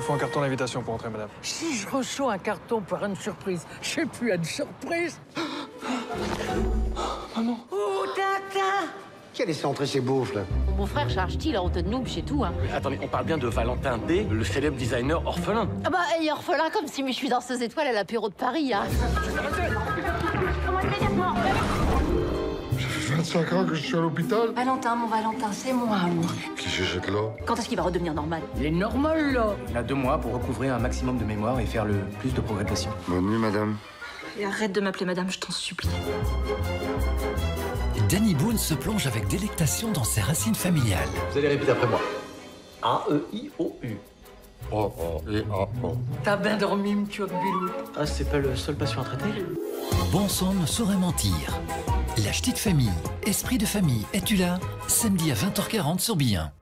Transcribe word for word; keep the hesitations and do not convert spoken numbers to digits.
vous faut un carton d'invitation pour entrer, madame. Si je reçois un carton pour une surprise, j'ai plus à une surprise. Oh, maman. Oh, tata. Qui a laissé entrer ces beaufs, là? Mon frère charge-t-il en haute de noob chez tout, hein. Mais attendez, on parle bien de Valentin D, le célèbre designer orphelin. Ah bah, hey, orphelin, comme si je suis danseuse étoile à l'apéro de Paris, hein. vingt-cinq ans que je suis à l'hôpital. Valentin, mon Valentin, c'est moi, amour. Qui je jette là? Quand est-ce qu'il va redevenir normal? Il est normal, là. Il a deux mois pour recouvrir un maximum de mémoire et faire le plus de progrès possible. Bonne nuit, madame. Et arrête de m'appeler madame, je t'en supplie. Dany Boon se plonge avec délectation dans ses racines familiales. Vous allez répéter après moi. A E I O U. Oh, oh, et oh, oh. T'as bien dormi, m'tueur de bilou. Ah, c'est pas le seul patient à traiter. Bon sang ne saurait mentir. La Ch'tite Famille, Esprit de Famille, es-tu là? Samedi à vingt heures quarante sur Be un.